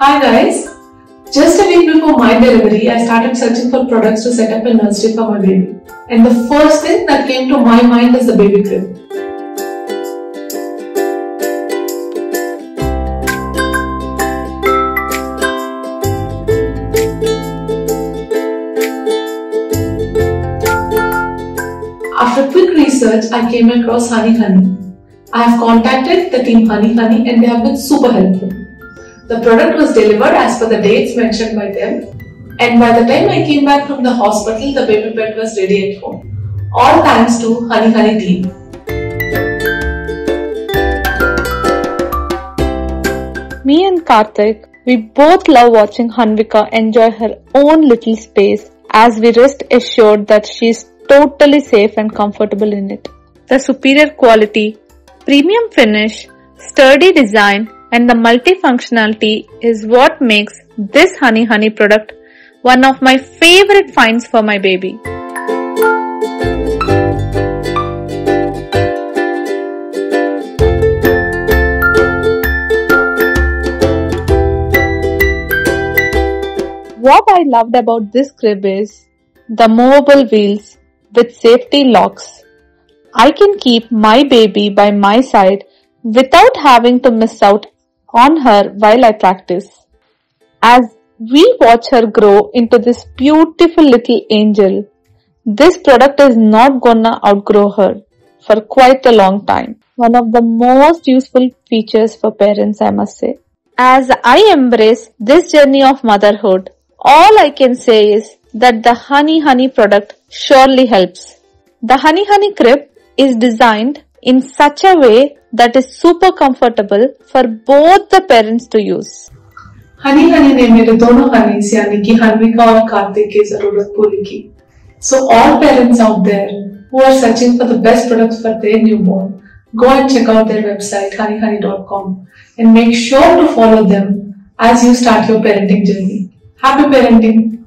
Hi guys, just a week before my delivery, I started searching for products to set up a nursery for my baby. And the first thing that came to my mind is the baby crib. After quick research, I came across HunyHuny. I have contacted the team HunyHuny and they have been super helpful. The product was delivered as per the dates mentioned by them, and by the time I came back from the hospital, the baby bed was ready at home. All thanks to HunyHuny team. Me and Karthik, we both love watching Hanvika enjoy her own little space as we rest assured that she is totally safe and comfortable in it. The superior quality, premium finish, sturdy design and the multifunctionality is what makes this HunyHuny product one of my favorite finds for my baby. What I loved about this crib is the movable wheels with safety locks. I can keep my baby by my side without having to miss out on her while I practice. As we watch her grow into this beautiful little angel, this product is not gonna outgrow her for quite a long time. One of the most useful features for parents, I must say. As I embrace this journey of motherhood, all I can say is that the HunyHuny product surely helps. The HunyHuny crib is designed in such a way that is super comfortable for both the parents to use. HunyHuny ने मेरे दोनों Honey's यानी कि हनविका और कार्तिक की जरूरत पूरी की. So all parents out there who are searching for the best products for their newborn, go and check out their website HunyHuny.com and make sure to follow them as you start your parenting journey. Happy parenting!